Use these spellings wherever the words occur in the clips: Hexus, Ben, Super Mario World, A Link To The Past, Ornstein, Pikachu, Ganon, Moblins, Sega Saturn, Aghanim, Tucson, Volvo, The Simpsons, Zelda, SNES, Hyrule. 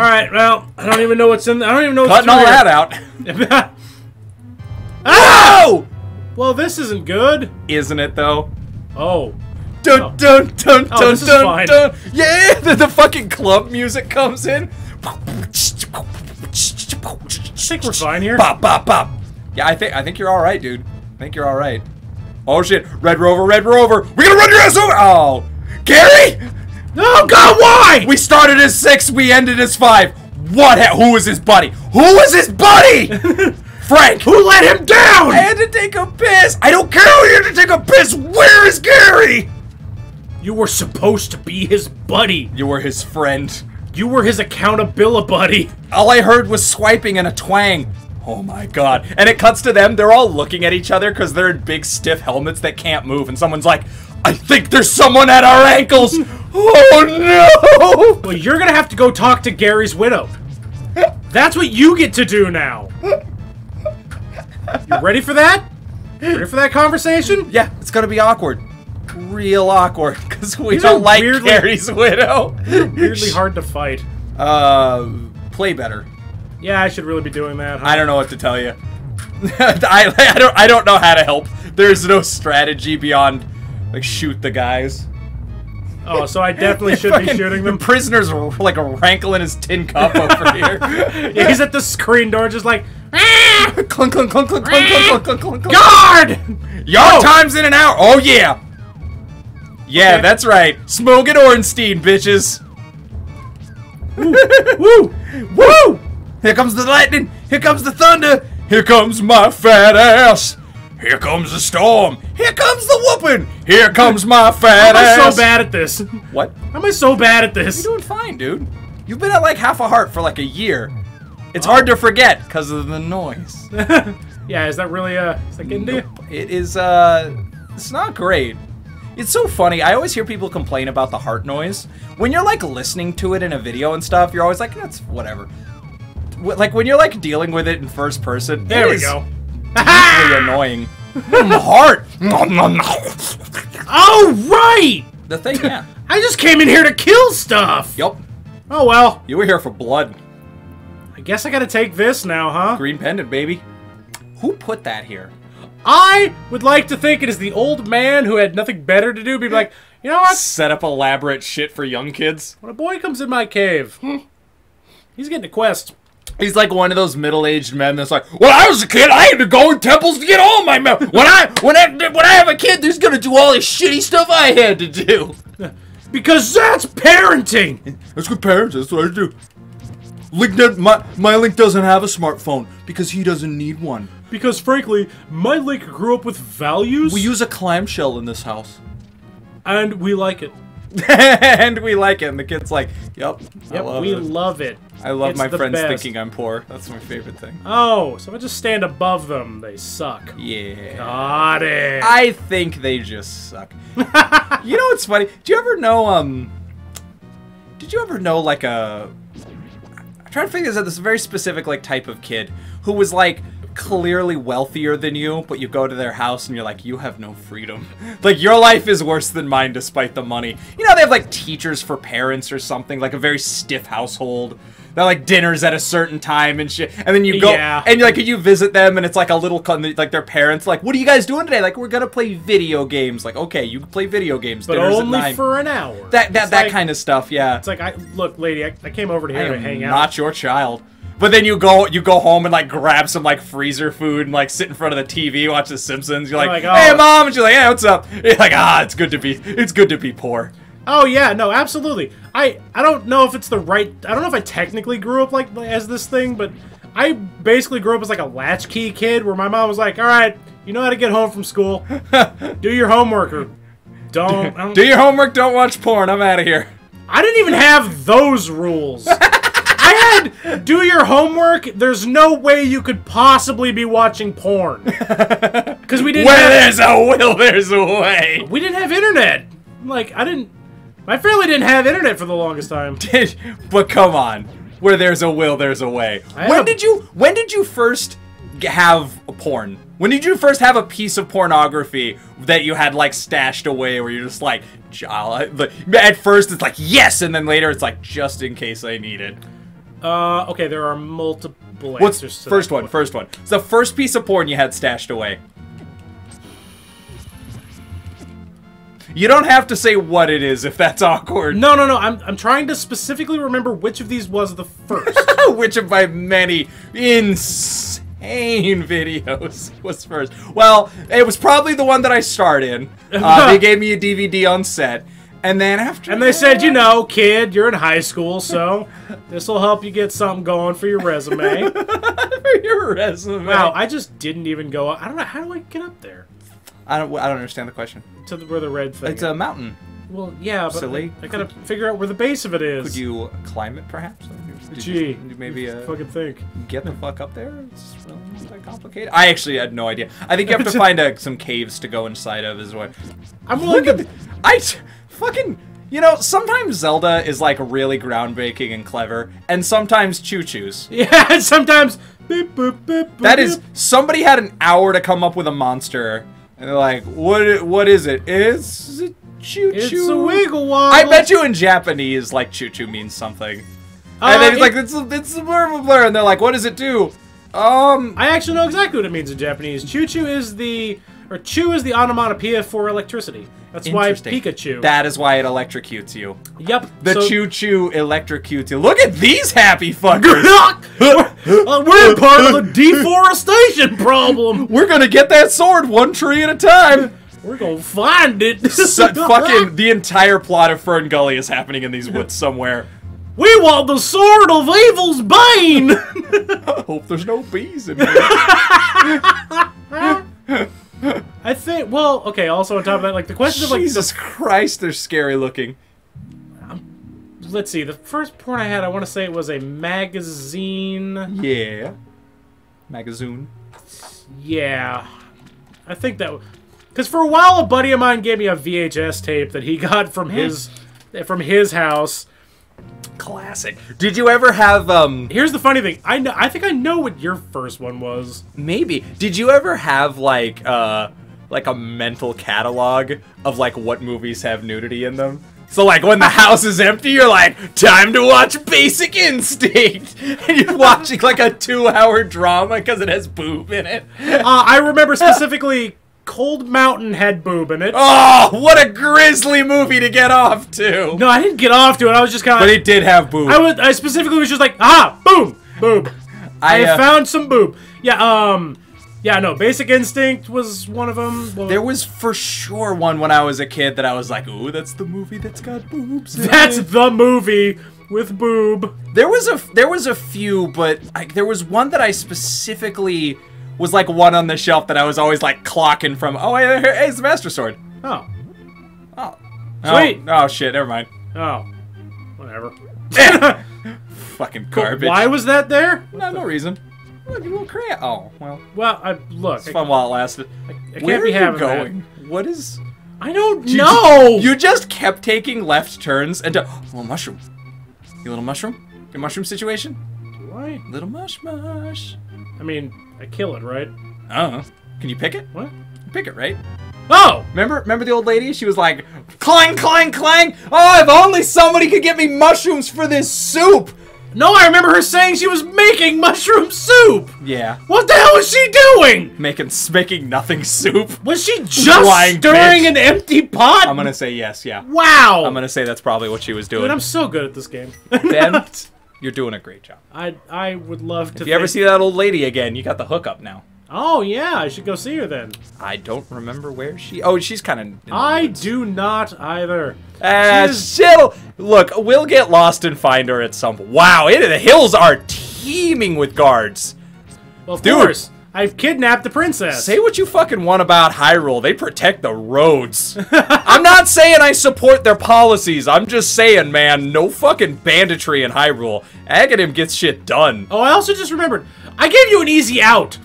All right. Well, I don't even know what's in. I don't even know. Cutting all that out. Oh! Well, this isn't good. Isn't it though? Oh. Dun dun dun dun dun dun. Yeah, the fucking club music comes in. I think we're fine here. Bop bop bop. Yeah, I think you're all right, dude. I think you're all right. Oh shit, Red Rover. We're gonna run your ass over. Oh, Gary? No, God, why? We started as 6, we ended as 5. What? Who was his buddy? Who was his buddy? Frank. Who let him down? I had to take a piss. I don't care who you had to take a piss. Where is Gary? You were supposed to be his buddy. You were his friend. You were his accountability buddy. All I heard was swiping and a twang. Oh my god. And it cuts to them. They're all looking at each other because they're in big stiff helmets that can't move. And someone's like, I think there's someone at our ankles. Oh no. Well, you're going to have to go talk to Gary's widow. That's what you get to do now. You ready for that? You ready for that conversation? Yeah, it's going to be awkward. Real awkward because we don't like Gary's widow. Weirdly hard to fight. Play better. Yeah, I should really be doing that. Huh? I don't know what to tell you. I don't know how to help. There's no strategy beyond like shoot the guys. Oh, so I definitely should be shooting them. The prisoner's like a rankle in his tin cup over here. Yeah, he's at the screen door just like clunk clunk clunk clunk clunk clunk clunk. Guard! Yard times in and out. Oh yeah. Yeah, okay. That's right. Smoke and Ornstein, bitches. Woo! Woo! Woo! Here comes the lightning! Here comes the thunder! Here comes my fat ass! Here comes the storm! Here comes the whooping! Here comes my fat ass! How am I so bad at this? What? How am I so bad at this? You're doing fine, dude. You've been at like half a heart for like a year. It's hard to forget because of the noise. Yeah, is that really is that getting to you? It is it's not great. It's so funny. I always hear people complain about the heart noise. When you're like listening to it in a video and stuff, you're always like, that's whatever. Like when you're like dealing with it in first person, there we go. Deeply annoying. Heart. Oh right. The thing. Yeah. I just came in here to kill stuff. Yep. Oh well. You were here for blood. I guess I gotta take this now, huh? Green pendant, baby. Who put that here? I would like to think it is the old man who had nothing better to do. Be like, you know what? Set up elaborate shit for young kids. When a boy comes in my cave, he's getting a quest. He's like one of those middle-aged men that's like, when I was a kid, I had to go in temples to get all my memories. When I have a kid, there's gonna do all this shitty stuff I had to do. Because that's parenting. That's good parenting. That's what I do. Link, my Link doesn't have a smartphone because he doesn't need one. Because frankly, my Link grew up with values. We use a clamshell in this house, and we like it. And the kid's like, yep, we love it. I love my friends thinking I'm poor. That's my favorite thing. Oh, so if I just stand above them, they suck. Yeah. Got it. I think they just suck. You know what's funny? Do you ever know, did you ever know, like, I'm trying to figure this out, this very specific, like, type of kid who was, like, clearly wealthier than you, but you go to their house and you're like, you have no freedom. Like, your life is worse than mine despite the money. You know, they have like teachers for parents or something, like a very stiff household. They're like dinners at a certain time and shit. And then you go and you're like, you visit them and it's like a little, like their parents, like, what are you guys doing today? Like, we're gonna play video games. Like, okay, you can play video games, but dinners only at 9. For an hour. That like, kind of stuff, yeah. It's like, look, lady, I came over to here to hang out. Not your child. But then you go home and like grab some like freezer food and like sit in front of the TV, watch The Simpsons. You're like, hey mom, and she's like, hey, what's up? And you're like, it's good to be poor. Oh yeah, no, absolutely. I don't know if it's the right. I don't know if I technically grew up like as this thing, but I basically grew up as like a latchkey kid where my mom was like, all right, you know how to get home from school, do your homework or don't do your homework, don't watch porn. I'm out of here. I didn't even have those rules. I had do your homework. There's no way you could possibly be watching porn because we didn't. There's a way. We didn't have internet. Like my family didn't have internet for the longest time. But come on, where there's a will, there's a way. When did you first have a porn? When did you first have a piece of pornography that you had like stashed away where you're just like, at first it's like yes, and then later it's like just in case I need it. Okay, there are multiple answers to that. First one. It's the first piece of porn you had stashed away. You don't have to say what it is if that's awkward. No. I'm trying to specifically remember which of these was the first. Which of my many insane videos was first? Well, it was probably the one that I starred in. They gave me a DVD on set. And then after... And they said, you know, kid, you're in high school, so this will help you get something going for your resume. Wow, I just didn't even go up. I don't know. How do I get up there? I don't understand the question. To the, where the red thing It's is. A mountain. Well, yeah, but silly. I gotta figure out where the base of it is. Could you climb it, perhaps? Gee. Maybe... fucking think. Get the fuck up there? It's really that complicated. I actually had no idea. I think you have to find some caves to go inside of as well. I'm willing to... Fucking, you know, sometimes Zelda is like really groundbreaking and clever, and sometimes choo-choos. Yeah, sometimes. Beep, boop, beep, boop, that is, somebody had an hour to come up with a monster, and they're like, what is it? It's a choo-choo. It's a wiggle wobble. I bet you in Japanese, like, choo-choo means something. And then it's like, it's a blur, and they're like, what does it do? I actually know exactly what it means in Japanese. Choo-choo is the... Or Chu is the onomatopoeia for electricity. That's why Pikachu. That is why it electrocutes you. Yep. The choo-choo electrocutes you. Look at these happy fuckers! We're part of the deforestation problem! We're gonna get that sword one tree at a time! We're gonna find it! Fucking the entire plot of Fern Gully is happening in these woods somewhere. We want the sword of evil's bane! I hope there's no bees in here. I think, well, okay, also on top of that, like, the question of, like... Jesus Christ, they're scary looking. Let's see, the first porn I had, I want to say it was a magazine... Yeah. Magazine. Yeah. I think that... Because for a while, a buddy of mine gave me a VHS tape that he got from his house. Classic. Did you ever have, Here's the funny thing. I think I know what your first one was. Maybe. Did you ever have, like a mental catalog of, like, what movies have nudity in them? So, like, when the house is empty, you're like, time to watch Basic Instinct! And you're watching, like, a 2-hour drama because it has boob in it. I remember specifically... Cold Mountain had boob in it. Oh, what a grisly movie to get off to! No, I didn't get off to it. I was just kind of. But it did have boob. I specifically was just like, ah, boom, boob. I found some boob. Yeah. Yeah. No. Basic Instinct was one of them. Well, there was for sure one when I was a kid that I was like, ooh, that's the movie that's got boobs. That's the movie with boob. There was a few, but there was one that I specifically. Was like one on the shelf that I was always like clocking from. Oh, hey, it's the Master Sword. Oh. Sweet. Oh shit, never mind. Oh. Whatever. Fucking garbage. But why was that there? No reason. Look, you little crap. Oh, well. Well, look. It's fun while it lasted. Where are you going? That. What is... I don't know! You just kept taking left turns and... Little mushroom. You little mushroom? Your mushroom situation? Do I? Little mush. I mean... I kill it, right? I don't know. Can you pick it? What? Pick it, right? Oh! Remember the old lady? She was like, clang, clang, clang! Oh, if only somebody could get me mushrooms for this soup! No, I remember her saying she was making mushroom soup! Yeah. What the hell was she doing? Making nothing soup. Was she just stirring an empty pot? I'm gonna say yes, yeah. Wow! I'm gonna say that's probably what she was doing. Dude, I'm so good at this game. Ben? You're doing a great job. I would love to. If you ever see that old lady again, you got the hookup now. Oh yeah, I should go see her then. I don't remember where she. Oh, she's kind of. I do not either. She'll look. We'll get lost and find her at some. Wow, the hills are teeming with guards. Well, of course. I've kidnapped the princess. Say what you fucking want about Hyrule. They protect the roads. I'm not saying I support their policies. I'm just saying, man, no fucking banditry in Hyrule. Aghanim gets shit done. Oh, I also just remembered. I gave you an easy out.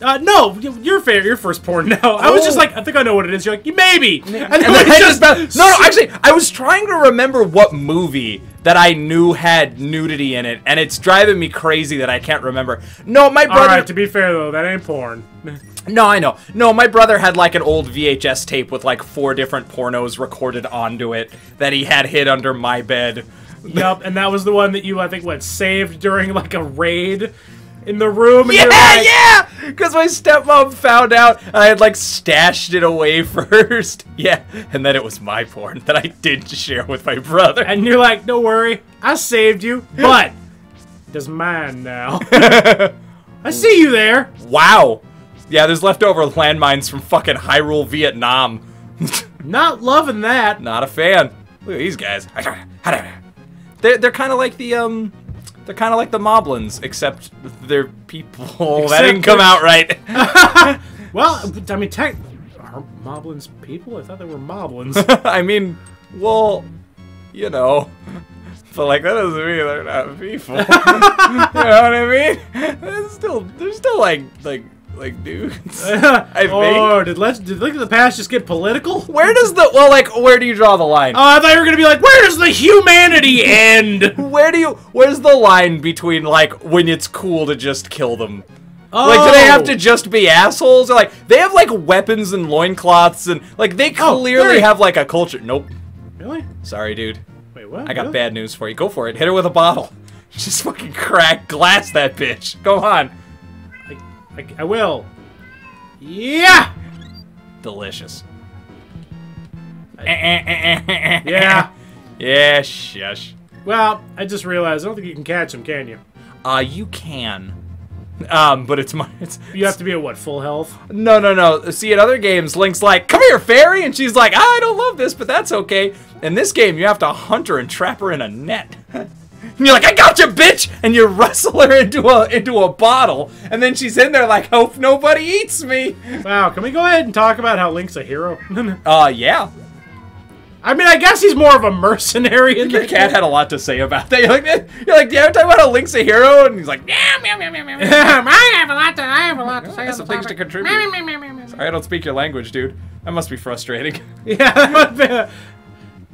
No, you're fair. Your first porn now. I was just like, I think I know what it is. You're like, maybe. And then just no, actually, I was trying to remember what movie that I knew had nudity in it, and it's driving me crazy that I can't remember. No, my brother. All right, to be fair though, that ain't porn. No, I know. No, my brother had like an old VHS tape with like 4 different pornos recorded onto it that he had hid under my bed. Yup, and that was the one that you, I think, what, saved during, like, a raid in the room? And yeah, like, yeah! Because my stepmom found out I had, like, stashed it away first. Yeah, and then it was my porn that I did share with my brother. And you're like, don't worry, I saved you, but it is mine now. I see you there. Wow. Yeah, there's leftover landmines from fucking Hyrule, Vietnam. Not loving that. Not a fan. Look at these guys. They're kind of like the they're kind of like the Moblins, except they're people. Except that didn't come out right. Well, I mean, aren't Moblins people? I thought they were Moblins. I mean, well, you know. But, like, that doesn't mean they're not people. You know what I mean? They're still like dudes. I think. Oh, did Link to the Past just get political? Where does the where do you draw the line? Oh, I thought you were gonna be like, where does the humanity end? Where's the line between like when it's cool to just kill them? Oh. Like, do they have to just be assholes? Or like they have like weapons and loincloths and like they clearly have like a culture. Nope. Really? Sorry, dude. Wait, what? I got bad news for you. Go for it. Hit her with a bottle. Just fucking crack glass that bitch. Go on. I will. Yeah! Delicious. Yeah. Yeah, shush. Well, I just realized, I don't think you can catch him, can you? You can. But it's my... you have to be at, what, full health? No, no, no. See, in other games, Link's like, come here, fairy! And she's like, I don't love this, but that's okay. In this game, you have to hunt her and trap her in a net. And you're like, I got you, bitch! And you wrestle her into a bottle, and then she's in there like, hope nobody eats me! Wow, can we go ahead and talk about how Link's a hero? Yeah. I mean, I guess he's more of a mercenary in the cat had a lot to say about that. You're like, do you ever talk about how Link's a hero? And he's like, yeah, meow, meow, meow, meow, meow. I have a lot to say. I have some things to contribute. Meow, meow, meow, meow, meow. Sorry, I don't speak your language, dude. That must be frustrating. Yeah, that must be...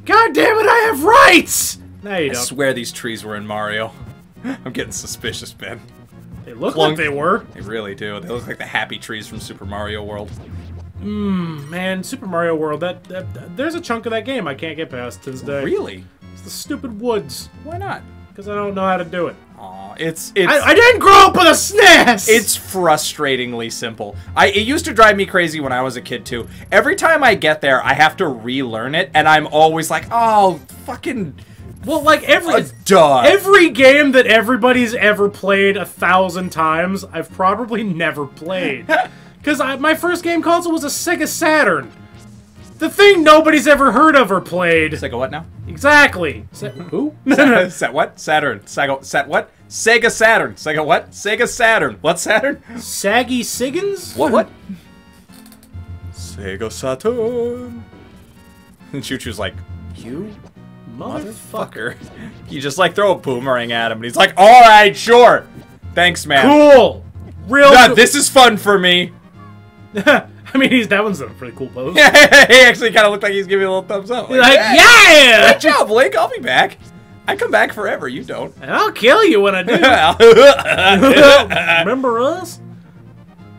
God damn it, I have rights! No, you don't. I swear these trees were in Mario. I'm getting suspicious, Ben. They look like they were. They really do. They look like the happy trees from Super Mario World. Mmm, man, Super Mario World, there's a chunk of that game I can't get past to this day. Really? It's the stupid woods. Why not? Because I don't know how to do it. Aw, I didn't grow up with a SNES! It's frustratingly simple. It used to drive me crazy when I was a kid, too. Every time I get there, I have to relearn it, and I'm always like, oh, fucking... Well, like, every game that everybody's ever played 1,000 times, I've probably never played. Because my first game console was a Sega Saturn. The thing nobody's ever heard of or played. Sega what now? Exactly. Who? Set what? Saturn. Sega, set what? Sega Saturn. Sega what? Sega Saturn. What Saturn? Saggy Siggins? What? Sega Saturn. And Choo-Choo's like, you... motherfucker. You just like throw a boomerang at him and he's like, alright, sure. Thanks, man. Cool. Real cool. This is fun for me. I mean, that one's a pretty cool pose. Yeah, he actually kind of looked like he's giving me a little thumbs up. Like, yeah! Good job, Link. I'll be back. I come back forever. You don't. And I'll kill you when I do. Remember us?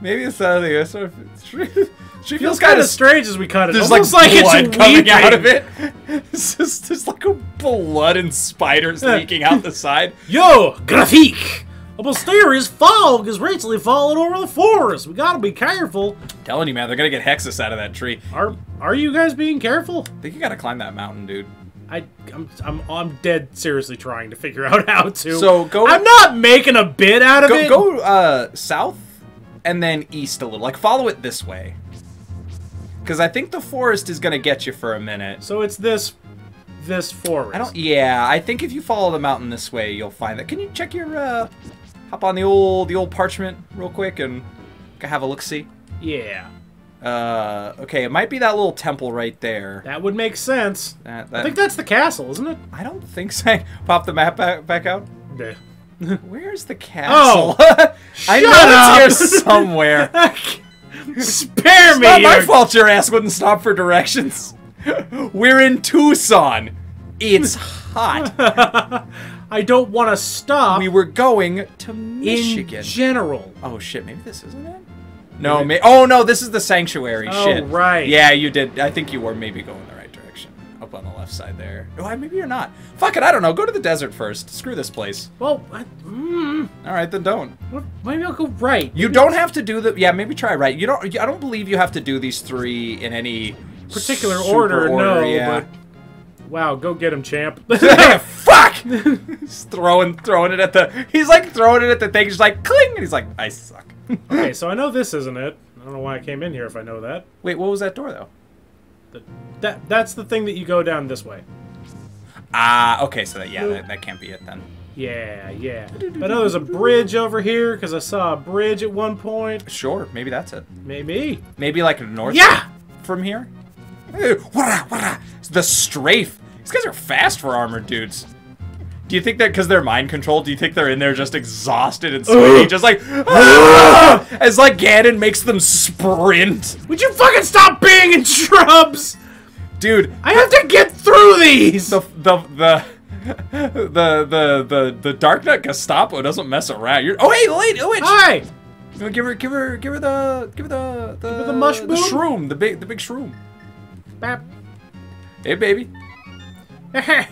Maybe it's not the answer if it's true. She feels kind of strange as we cut it. There's almost like blood it's coming out of it. It's just, there's like a blood and spiders leaking out the side. Yo, Graphique! A mysterious fog is recently falling over the forest. We gotta be careful. I'm telling you, man, they're gonna get Hexus out of that tree. Are you guys being careful? I think you gotta climb that mountain, dude. I'm dead seriously trying to figure out how to. So go. I'm not making a bit out of it. Go south and then east a little. Like follow it this way. Because I think the forest is going to get you for a minute. So it's this forest. Yeah, I think if you follow the mountain this way, you'll find that. Can you check your, hop on the old parchment real quick and have a look-see? Yeah. Okay, it might be that little temple right there. That would make sense. I think that's the castle, isn't it? I don't think so. Pop the map back out. Yeah. Where's the castle? Oh, I know it's here somewhere. Spare me! It's not my fault your ass wouldn't stop for directions. We're in Tucson. It's hot. I don't want to stop. We were going to Michigan. In general. Oh shit, maybe this isn't it? No, maybe. Oh no, this is the sanctuary. Oh, shit. Oh, right. Yeah, you did. I think you were maybe going the right direction. up on the left side there. Oh, maybe you're not. Fuck it, I don't know. Go to the desert first. Screw this place. Well, all right, then don't. Maybe I'll go right. You don't have to do the... Yeah, maybe try right. You don't. I don't believe you have to do these three in any particular order. No, yeah. But... Wow, go get him, champ. Hey, fuck! He's throwing it at the... He's, like, throwing it at the thing. He's like, cling! And he's like, I suck. Okay, so I know this isn't it. I don't know why I came in here if I know that. Wait, what was that door, though? That's the thing that you go down this way. Ah, okay, so that, yeah, that can't be it then. Yeah, yeah. I know there's a bridge over here, because I saw a bridge at one point. Sure, maybe that's it. Maybe. Maybe like north from here? The strafe. These guys are fast for armored dudes. Do you think that because they're mind controlled, do you think they're in there just exhausted and sweaty, just like as like Ganon makes them sprint? Would you fucking stop being in shrubs, dude? I have to get through these. The Dark Knight Gestapo doesn't mess around. You're oh wait. Hi. Give her the mushroom, the big shroom. Bap. Hey baby.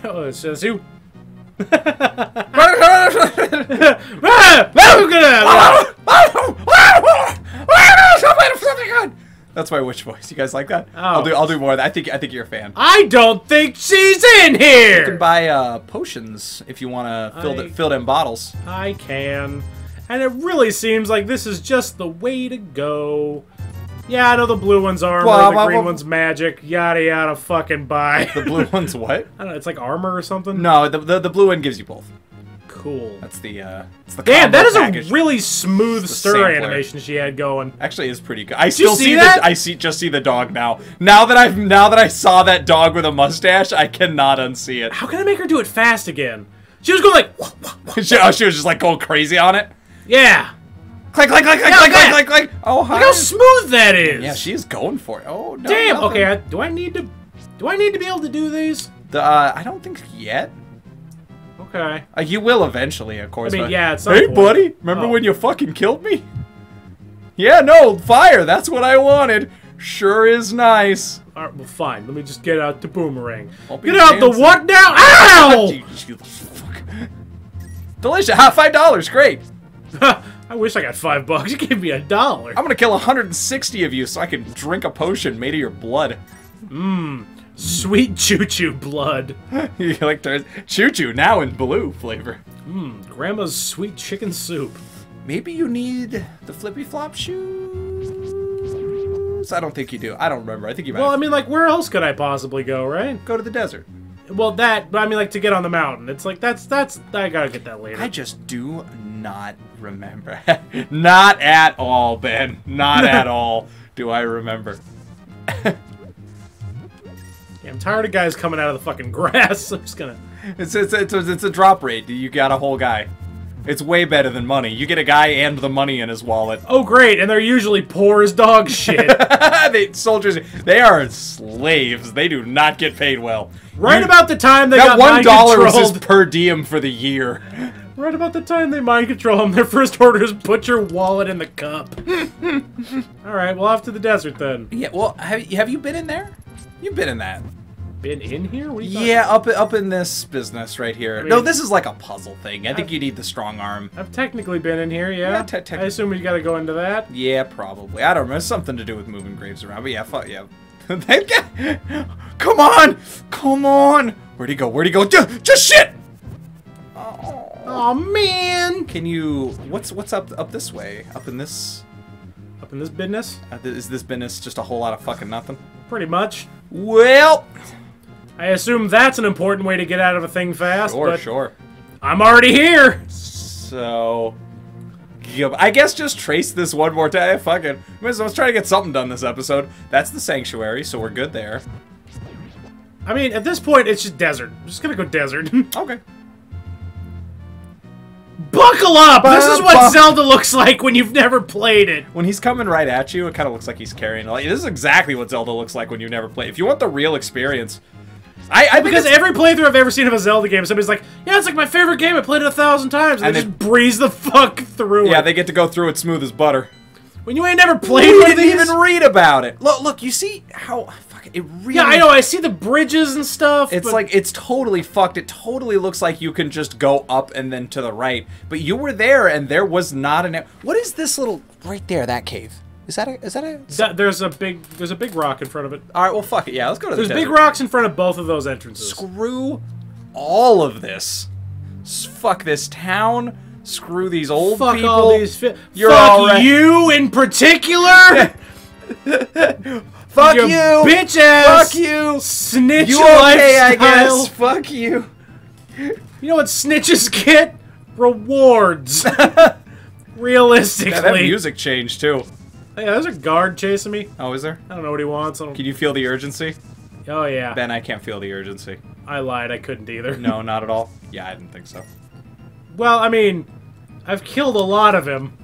Oh, it says you. That's my witch voice. You guys like that? Oh. I'll do more of that. I think you're a fan. I don't think she's in here. You can buy potions if you want to fill them bottles. I can, and it really seems like this is just the way to go. Yeah, I know the blue one's armor, the green one's magic, yada yada, fucking bye. The blue one's what? I don't know, it's like armor or something? No, the blue one gives you both. Cool. That's the, it's the damn, that is package. A really smooth stir animation she had going. Actually, is pretty good. I just see the dog now. Now that I saw that dog with a mustache, I cannot unsee it. How can I make her do it fast again? She was going like... She was just like going crazy on it? Yeah. Click, click, click. Oh, hi. Look how smooth that is. Yeah, she's going for it. Oh, no. Damn. Nothing. Okay, do I need to be able to do these? I don't think yet. Okay. You will eventually, of course. I mean, yeah, at some point. Hey, buddy, remember when you fucking killed me? Yeah, no, fire. That's what I wanted. Sure is nice. All right, well, fine. Let me just get out the boomerang. Get out the what now? Ow! Fuck. Delicious. $5. Great. I wish I got $5. You gave me $1. I'm gonna kill 160 of you so I can drink a potion made of your blood. Mmm. Sweet choo-choo blood. You like choo-choo now in blue flavor. Mmm. Grandma's sweet chicken soup. Maybe you need the flippy flop shoes? I don't think you do. I don't remember. I think you might. Well, I mean, like, where else could I possibly go, right? Go to the desert. Well, that, but I mean, like, to get on the mountain. It's like, that's, I gotta get that later. I just do not remember. Not at all, Ben. Not at all do I remember. Yeah, I'm tired of guys coming out of the fucking grass. I'm just gonna... It's a drop rate. You got a whole guy. It's way better than money. You get a guy and the money in his wallet. Oh, great. And they're usually poor as dog shit. Soldiers, they are slaves. They do not get paid well. Right about the time they got mind controlled. That $1 was his per diem for the year. Right about the time they mind control him, their first order is put your wallet in the cup. All right, well, off to the desert then. Yeah, well, have you been in there? You've been in that. Been in here? What are you up in this business right here. I mean, no, this is like a puzzle thing. I think you need the strong arm. I've technically been in here, yeah. I assume we got to go into that. Yeah, probably. I don't know. It's something to do with moving graves around. But yeah, fuck yeah. Come on, come on. Where'd he go? Where'd he go? Just shit. Oh man. Can you? What's up this way? Up in this business? Is this business just a whole lot of fucking nothing? Pretty much. Well. I assume that's an important way to get out of a thing fast. Sure. I'm already here. So, I guess just trace this one more time. Fucking, let's try to get something done this episode. That's the sanctuary, so we're good there. I mean, at this point, it's just desert. I'm just gonna go desert. Okay. Buckle up! This is what Zelda looks like when you've never played it. When he's coming right at you, it kind of looks like he's carrying. Like, this is exactly what Zelda looks like when you've never played. If you want the real experience. Because every playthrough I've ever seen of a Zelda game, somebody's like, yeah, it's like my favorite game, I played it 1,000 times, and they just breeze the fuck through it. Yeah, they get to go through it smooth as butter. When you ain't never played one of these? You didn't even read about it. Look, look, you see how... Fuck, it really... Yeah, I know, I see the bridges and stuff, It's but... like, it's totally fucked. It totally looks like you can just go up and then to the right. But you were there, and there was not an... What is this little... Right there, that cave. Is that a... That, there's a big rock in front of it. Alright, well, fuck it. Yeah, let's go to the desert. There's big rocks in front of both of those entrances. Screw all of this. Fuck this town. Screw these old people. Fuck all these... Fuck you in particular! Fuck you! Bitch ass! Fuck you! Snitch you okay, lifestyle. I guess. Fuck you. You know what snitches get? Rewards. Realistically. Yeah, that music changed, too. Hey, there's a guard chasing me. Oh, is there? I don't know what he wants. Can you feel the urgency? Oh, yeah. Ben, I can't feel the urgency. I lied. I couldn't either. No, not at all. Yeah, I didn't think so. Well, I mean, I've killed a lot of him.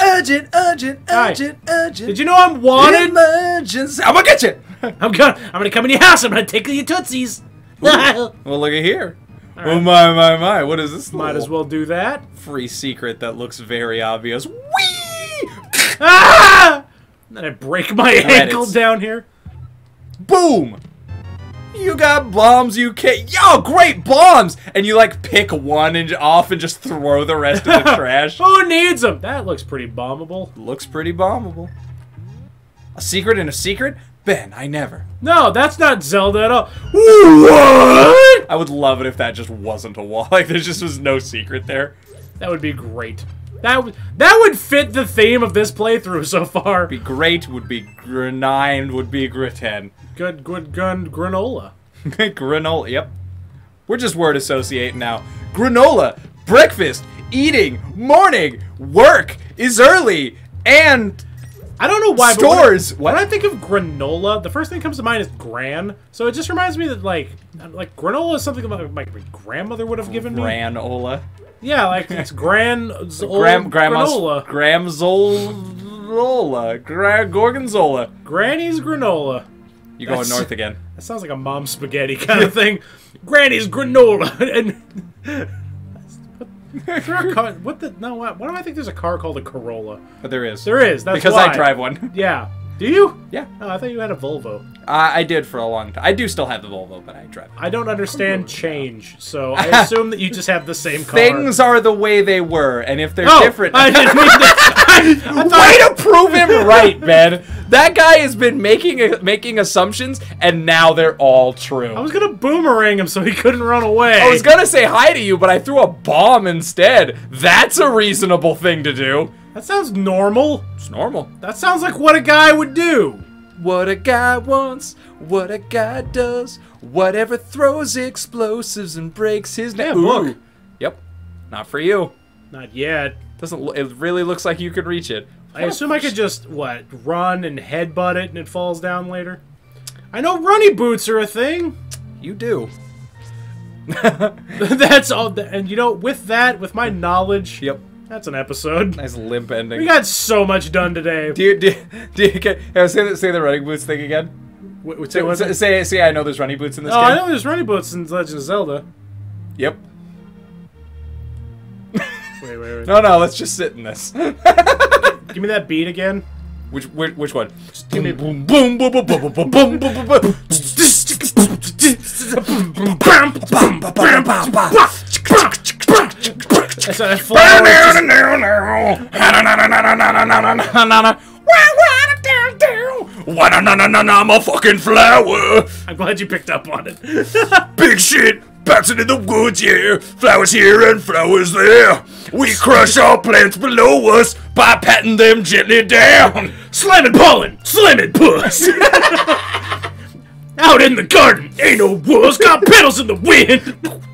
Urgent, urgent, urgent, urgent. Did you know I'm wanted? Emergency. I'm gonna get you. I'm gonna come in your house. I'm gonna tickle your tootsies. Well, look at here. Right. Oh my! What is this? Might as well do that. Free secret that looks very obvious. Whee! Ah! And then I break my ankle down here. Boom! You got bombs, you can't. Yo, great bombs! And you like pick one and off and just throw the rest in the trash. Who needs them? That looks pretty bombable. Looks pretty bombable. A secret and a secret? Ben, I never. No, that's not Zelda at all. What? I would love it if that just wasn't a wall. Like there just was no secret there. That would be great. That would fit the theme of this playthrough so far. Be great, would be grenine, would be griten. Good gun granola. Granola, yep. We're just word associating now. Granola, breakfast, eating, morning, work is early, and I don't know why stores. But when I think of granola, the first thing that comes to mind is gran. So it just reminds me that like granola is something that my grandmother would have given me. Granola. Yeah, like it's granola. Gramzola. Gorgonzola. Granny's granola. You're going north again. That sounds like a mom spaghetti kind of thing. Granny's granola. And why do I think there's a car called a Corolla? But there is. There is. That's because why. I drive one. Yeah. Do you? Yeah. Oh, I thought you had a Volvo. I did for a long time. I do still have the Volvo, but I drive. I don't understand change, so I assume that you just have the same car. Things are the way they were, and if they're different... I didn't mean to... Way to prove him right, Ben. That guy has been making assumptions, and now they're all true. I was going to boomerang him so he couldn't run away. I was going to say hi to you, but I threw a bomb instead. That's a reasonable thing to do. That sounds normal. It's normal. That sounds like what a guy would do. What a guy wants, what a guy does, whatever throws explosives and breaks his neck. Look. Yep. Not for you. Not yet. It really looks like you could reach it. I assume I could just, what, run and headbutt it and it falls down later? I know runny boots are a thing. You do. That's all. And you know, with that, with my knowledge... Yep. That's an episode. Nice limp ending. We got so much done today. Say the running boots thing again. Say I know there's running boots in this game. I know there's running boots in Legend of Zelda. Yep. Wait. No, let's just sit in this. Give me that beat again. Which one? Just give me boom boom boom boom boom boom boom boom boom. I'm a fucking flower. I'm glad you picked up on it. Big shit, bouncing in the woods, yeah. Flowers here and flowers there. We crush all plants below us by patting them gently down. Slamming pollen, slamming puss. Out in the garden, ain't no wolves, got petals in the wind.